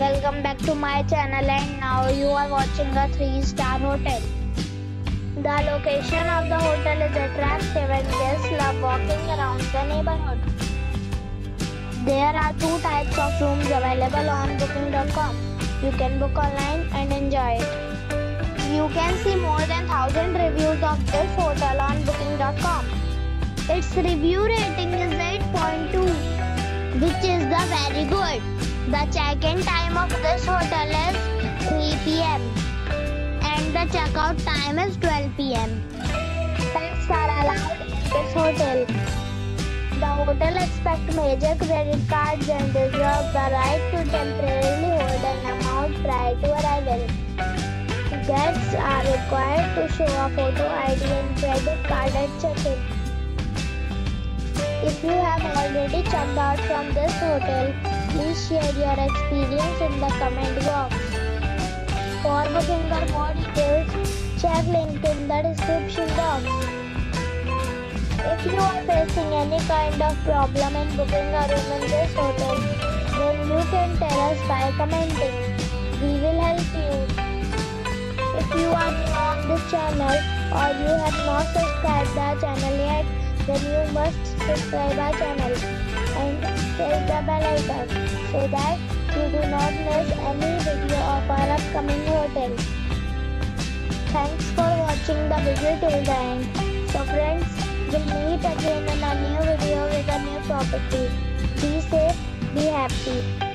Welcome back to my channel, and now you are watching a 3-star hotel. The location of the hotel is attractive and guests love walking around the neighborhood. There are 2 types of rooms available on booking.com. You can book online and enjoy it. You can see more than 1,000 reviews of this hotel on booking.com. Its review rating is 8.2, which is the very good. The check-in time of this hotel is 3 p.m. and the check-out time is 12 p.m. Pets are allowed in this hotel. The hotel accepts major credit cards and reserves the right to temporarily hold an amount prior to arrival. Guests are required to show a photo ID and credit card at check-in. If you have already checked out from this hotel, please share your experience in the comment box. For booking or more details, check link in the description box. If you are facing any kind of problem in booking a room in this hotel, then you can tell us by commenting. We will help you. If you are new on this channel or you have not subscribed our channel yet, then you must subscribe our channel and press the bell icon so that you do not miss any video of our upcoming hotel. Thanks for watching the video till the end. So friends, we'll meet again in a new video with a new property. Be safe, be happy.